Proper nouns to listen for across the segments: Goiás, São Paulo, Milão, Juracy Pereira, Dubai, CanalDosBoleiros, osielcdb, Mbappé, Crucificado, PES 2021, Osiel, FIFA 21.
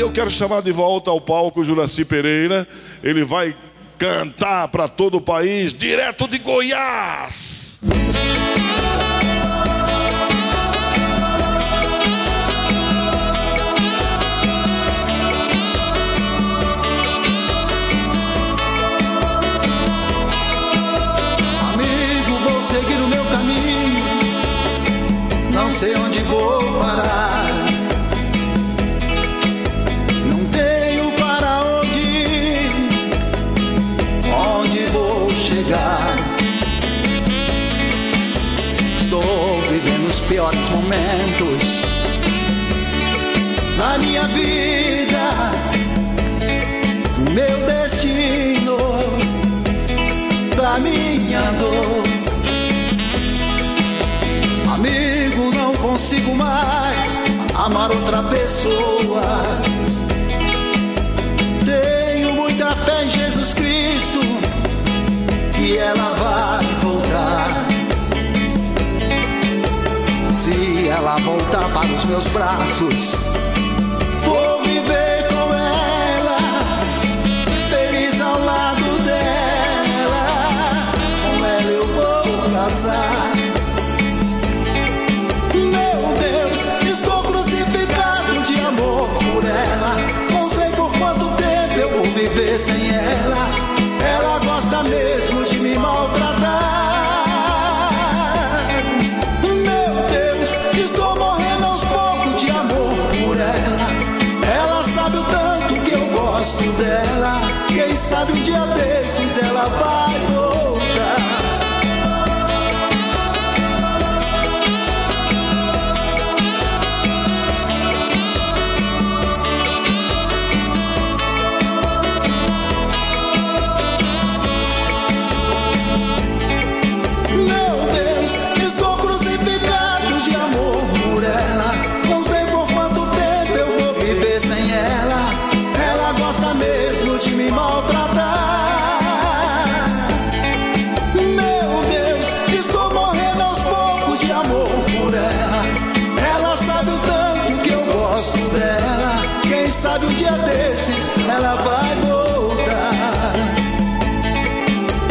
eu quero chamar de volta ao palco Juracy Pereira. Ele vai cantar para todo o país, direto de Goiás. Amigo, vou seguir o meu caminho, não sei onde vou parar. Estou vivendo os piores momentos na minha vida. O meu destino, da minha dor. Amigo, não consigo mais amar outra pessoa. Tenho muita fé em Jesus Cristo e ela vai voltar. Se ela voltar para os meus braços, vou viver com ela, feliz ao lado dela. Com ela eu vou casar. Meu Deus, estou crucificado de amor por ela. Não sei por quanto tempo eu vou viver sem ela. Ela gosta mesmo de me maltratar. Meu Deus, estou morrendo aos poucos de amor por ela. Ela sabe o tanto que eu gosto dela. Quem sabe um dia desses ela vai voltar. Sabe um dia desses ela vai voltar.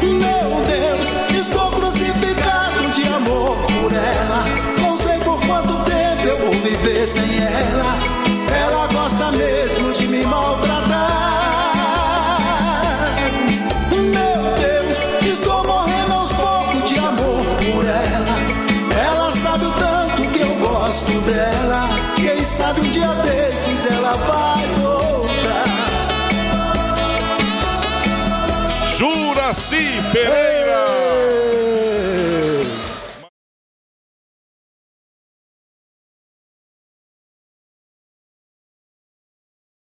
Meu Deus, estou crucificado de amor por ela. Não sei por quanto tempo eu vou viver sem ela. Ela gosta mesmo de me maltratar. Meu Deus, estou morrendo aos poucos de amor por ela. Ela sabe o tanto que eu gosto dela. Quem sabe um dia desses ela vai voltar. Juracy Pereira.